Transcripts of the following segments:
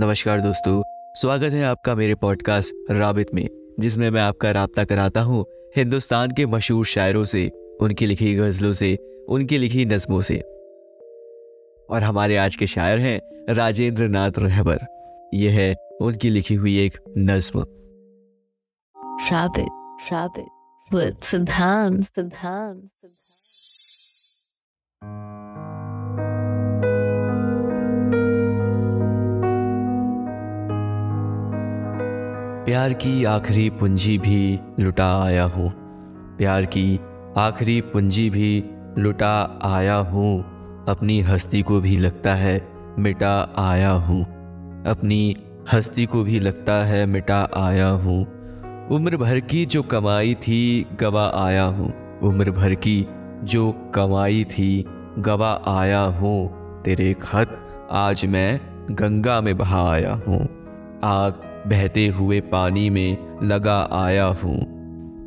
नमस्कार दोस्तों, स्वागत है आपका मेरे पॉडकास्ट राबित में, जिसमें मैं आपका राब्ता कराता हूँ हिंदुस्तान के मशहूर शायरों से, उनकी लिखी गज़लों से, उनकी लिखी नज़मों से। और हमारे आज के शायर हैं राजेंद्र नाथ रहबर। यह है उनकी लिखी हुई एक नज़्म। प्यार की आखिरी पूंजी भी लुटा आया हूँ, प्यार की आखिरी पूंजी भी लुटा आया हूँ, अपनी हस्ती को भी लगता है मिटा आया हूँ, अपनी हस्ती को भी लगता है मिटा आया हूँ, उम्र भर की जो कमाई थी गवा आया हूँ, उम्र भर की जो कमाई थी गवा आया हूँ, तेरे खत आज मैं गंगा में बहा आया हूँ, आग बहते हुए पानी में लगा आया हूँ।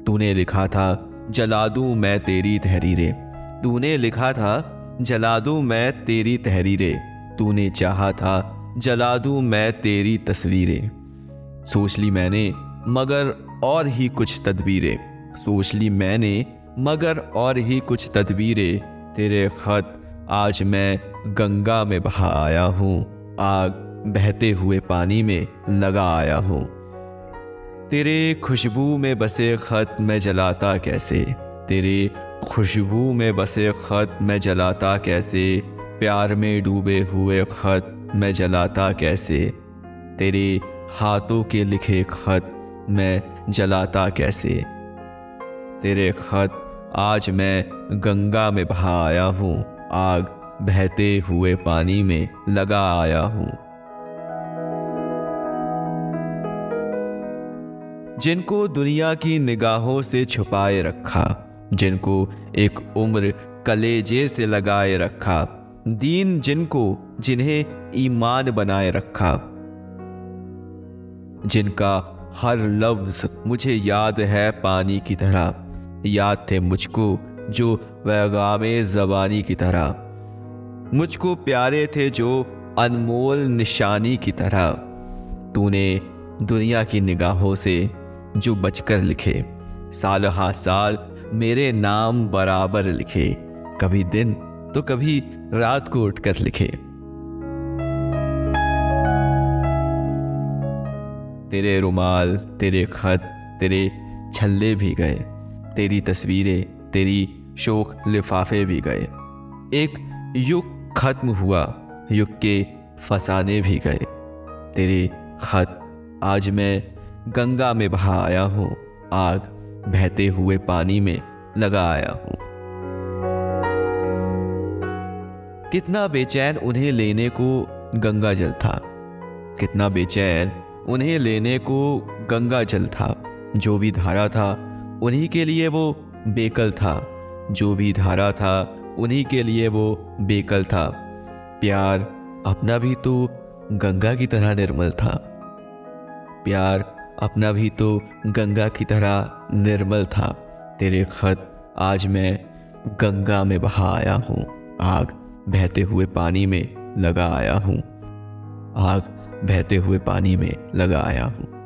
तूने लिखा था जला दूं मैं तेरी तहरीरें, तूने लिखा था जला दूं मैं तेरी तहरीरें, तूने चाहा था जला दूं मैं तेरी तस्वीरें, सोच ली मैंने मगर और ही कुछ तदबीरें, सोच ली मैंने मगर और ही कुछ तदबीरें, तेरे खत आज मैं गंगा में बहा आया हूँ, आग बहते हुए पानी में लगा आया हूँ। तेरे खुशबू में बसे खत मैं जलाता कैसे, तेरे खुशबू में बसे खत मैं जलाता कैसे, प्यार में डूबे हुए खत मैं जलाता कैसे, तेरे हाथों के लिखे खत मैं जलाता कैसे, तेरे खत आज मैं गंगा में बहा आया हूँ, आग बहते हुए पानी में लगा आया हूँ। जिनको दुनिया की निगाहों से छुपाए रखा, जिनको एक उम्र कलेजे से लगाए रखा, दीन जिनको जिन्हें ईमान बनाए रखा, जिनका हर लफ्ज़ मुझे याद है पानी की तरह, याद थे मुझको जो पैगामे ज़बानी की तरह, मुझको प्यारे थे जो अनमोल निशानी की तरह, तूने दुनिया की निगाहों से जो बचकर लिखे, साल हा साल मेरे नाम बराबर लिखे, कभी दिन तो कभी रात को उठकर लिखे, तेरे रुमाल, तेरे खत, तेरे छल्ले भी गए, तेरी तस्वीरें, तेरी शोक लिफाफे भी गए, एक युग खत्म हुआ, युग के फसाने भी गए, तेरे खत आज मैं गंगा में बहा आया हूँ, आग बहते हुए पानी में लगा आया हूँ। कितना बेचैन उन्हें लेने को गंगा जल था, कितना बेचैन उन्हें लेने को गंगा जल था, जो भी धारा था उन्हीं के लिए वो बेकल था, जो भी धारा था उन्हीं के लिए वो बेकल था, प्यार अपना भी तो गंगा की तरह निर्मल था, प्यार अपना भी तो गंगा की तरह निर्मल था, तेरे खत आज मैं गंगा में बहा आया हूँ, आग बहते हुए पानी में लगा आया हूँ, आग बहते हुए पानी में लगा आया हूँ।